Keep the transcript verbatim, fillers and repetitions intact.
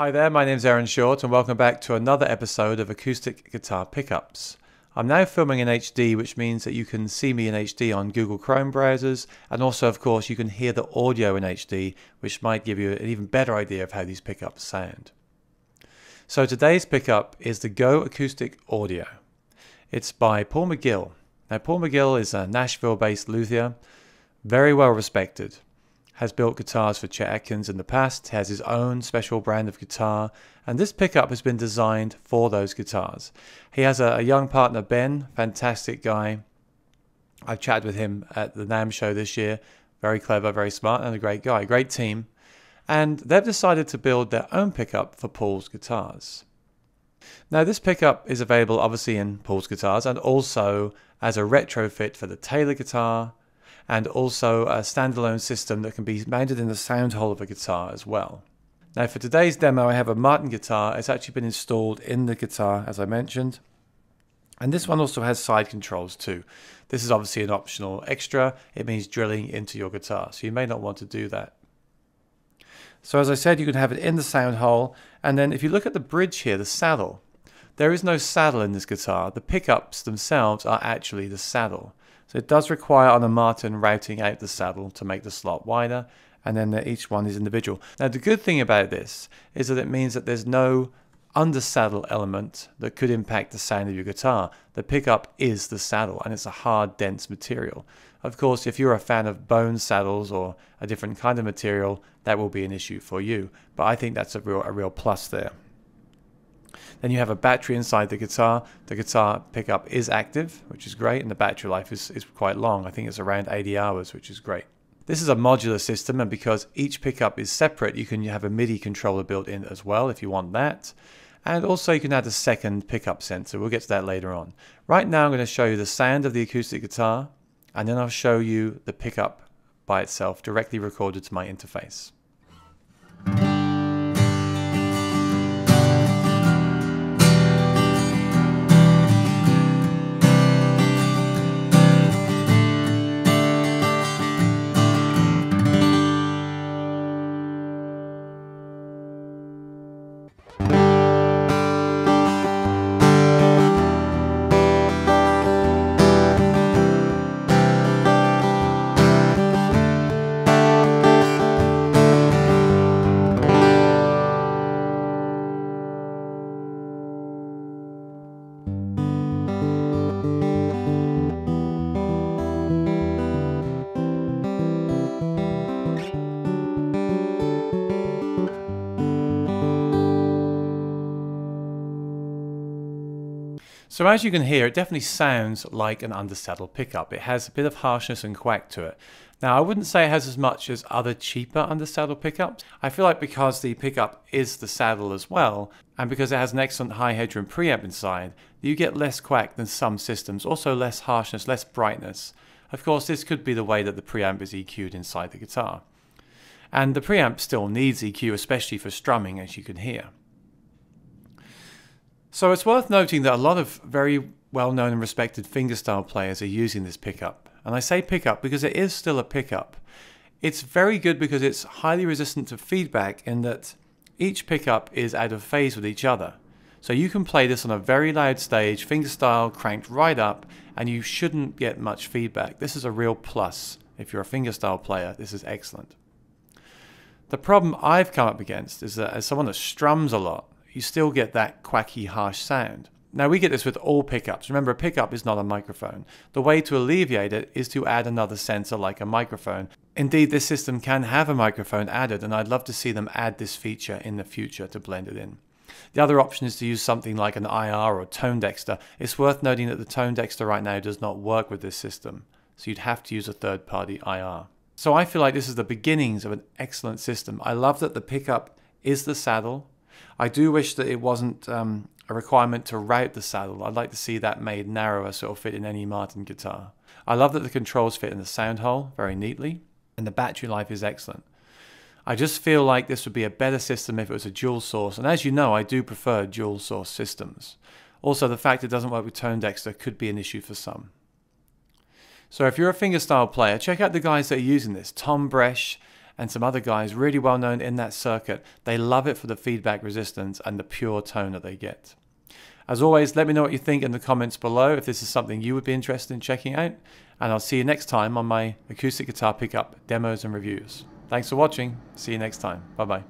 Hi there, my name's Aaron Short and welcome back to another episode of Acoustic Guitar Pickups. I'm now filming in H D, which means that you can see me in H D on Google Chrome browsers, and also of course you can hear the audio in H D, which might give you an even better idea of how these pickups sound. So today's pickup is the Go Acoustic Audio. It's by Paul McGill. Now Paul McGill is a Nashville-based luthier, very well respected. Has built guitars for Chet Atkins in the past, has his own special brand of guitar, and this pickup has been designed for those guitars. He has a, a young partner, Ben, fantastic guy. I've chatted with him at the NAMM show this year. Very clever, very smart, and a great guy, great team. And they've decided to build their own pickup for Paul's guitars. Now this pickup is available obviously in Paul's guitars and also as a retrofit for the Taylor guitar, and also a standalone system that can be mounted in the sound hole of a guitar as well. Now for today's demo I have a Martin guitar. It's actually been installed in the guitar as I mentioned. And this one also has side controls too. This is obviously an optional extra. It means drilling into your guitar, so you may not want to do that. So as I said, you can have it in the sound hole, and then if you look at the bridge here, the saddle, there is no saddle in this guitar. The pickups themselves are actually the saddle. So it does require on a Martin routing out the saddle to make the slot wider, and then each one is individual. Now the good thing about this is that it means that there's no undersaddle element that could impact the sound of your guitar. The pickup is the saddle, and it's a hard, dense material. Of course, if you're a fan of bone saddles or a different kind of material, that will be an issue for you. But I think that's a real, a real plus there. Then you have a battery inside the guitar. The guitar pickup is active, which is great, and the battery life is, is quite long. I think it's around eighty hours, which is great. This is a modular system, and because each pickup is separate, you can have a MIDI controller built in as well if you want that. And also you can add a second pickup sensor. We'll get to that later on. Right now I'm going to show you the sound of the acoustic guitar, and then I'll show you the pickup by itself directly recorded to my interface. So as you can hear, it definitely sounds like an undersaddle pickup. It has a bit of harshness and quack to it. Now I wouldn't say it has as much as other cheaper undersaddle pickups. I feel like because the pickup is the saddle as well, and because it has an excellent high headroom preamp inside, you get less quack than some systems, also less harshness, less brightness. Of course, this could be the way that the preamp is E Q'd inside the guitar. And the preamp still needs E Q, especially for strumming, as you can hear. So it's worth noting that a lot of very well-known and respected fingerstyle players are using this pickup. And I say pickup because it is still a pickup. It's very good because it's highly resistant to feedback in that each pickup is out of phase with each other. So you can play this on a very loud stage, fingerstyle cranked right up, and you shouldn't get much feedback. This is a real plus. If you're a fingerstyle player, this is excellent. The problem I've come up against is that as someone that strums a lot, you still get that quacky, harsh sound. Now we get this with all pickups. Remember, a pickup is not a microphone. The way to alleviate it is to add another sensor like a microphone. Indeed, this system can have a microphone added, and I'd love to see them add this feature in the future to blend it in. The other option is to use something like an I R or Tone Dexter. It's worth noting that the Tone Dexter right now does not work with this system, so you'd have to use a third-party I R. So I feel like this is the beginnings of an excellent system. I love that the pickup is the saddle. I do wish that it wasn't um, a requirement to route the saddle. I'd like to see that made narrower so it'll fit in any Martin guitar. I love that the controls fit in the sound hole very neatly, and the battery life is excellent. I just feel like this would be a better system if it was a dual source, and as you know, I do prefer dual source systems. Also, the fact it doesn't work with Tone Dexter could be an issue for some. So if you're a fingerstyle player, check out the guys that are using this. Thom Bresh and some other guys really well known in that circuit. They love it for the feedback resistance and the pure tone that they get. As always, let me know what you think in the comments below if this is something you would be interested in checking out, and I'll see you next time on my acoustic guitar pickup demos and reviews. Thanks for watching. See you next time. Bye bye.